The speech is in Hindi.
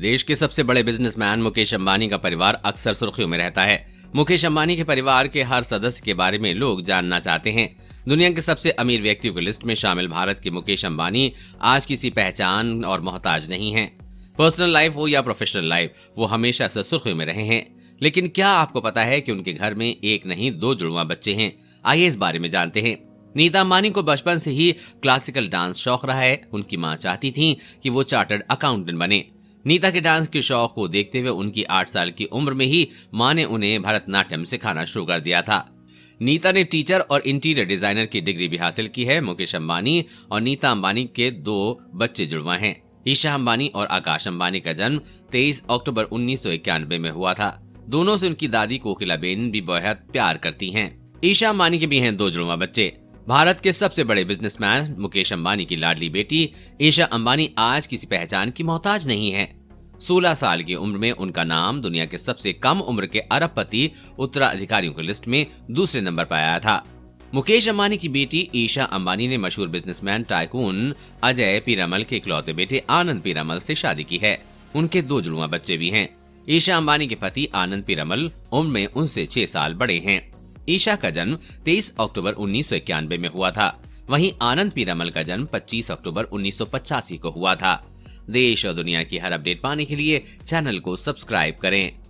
देश के सबसे बड़े बिजनेसमैन मुकेश अंबानी का परिवार अक्सर सुर्खियों में रहता है। मुकेश अंबानी के परिवार के हर सदस्य के बारे में लोग जानना चाहते हैं। दुनिया के सबसे अमीर व्यक्तियों की लिस्ट में शामिल भारत के मुकेश अंबानी आज किसी पहचान और मोहताज नहीं है। पर्सनल लाइफ हो या प्रोफेशनल लाइफ, वो हमेशा से सुर्खियों में रहे हैं। लेकिन क्या आपको पता है कि उनके घर में एक नहीं दो जुड़वा बच्चे हैं? आइए इस बारे में जानते हैं। नीता अंबानी को बचपन से ही क्लासिकल डांस शौक रहा है। उनकी मां चाहती थीं कि वो चार्टर्ड अकाउंटेंट बने। नीता के डांस के शौक को देखते हुए उनकी 8 साल की उम्र में ही मां ने उन्हें भरतनाट्यम सिखाना शुरू कर दिया था। नीता ने टीचर और इंटीरियर डिजाइनर की डिग्री भी हासिल की है। मुकेश अंबानी और नीता अंबानी के 2 बच्चे जुड़वा हैं। ईशा अंबानी और आकाश अंबानी का जन्म 23 अक्टूबर 1991 में हुआ था। दोनों से उनकी दादी कोकिलाबेन भी बेहद प्यार करती हैं। ईशा अंबानी के भी हैं 2 जुड़वा बच्चे। भारत के सबसे बड़े बिजनेसमैन मुकेश अंबानी की लाडली बेटी ईशा अंबानी आज किसी पहचान की मोहताज नहीं है। 16 साल की उम्र में उनका नाम दुनिया के सबसे कम उम्र के अरबपति उत्तराधिकारियों की लिस्ट में दूसरे नंबर पर आया था। मुकेश अंबानी की बेटी ईशा अंबानी ने मशहूर बिजनेसमैन टाइकून अजय पीरामल के इकलौते बेटे आनंद पीरामल से शादी की है। उनके 2 जुड़वा बच्चे भी हैं। ईशा अंबानी के पति आनंद पीरामल उम्र में उनसे 6 साल बड़े हैं। ईशा का जन्म 23 अक्टूबर 1991 में हुआ था। वहीं आनंद पीरामल का जन्म 25 अक्टूबर 1985 को हुआ था। देश और दुनिया की हर अपडेट पाने के लिए चैनल को सब्सक्राइब करें।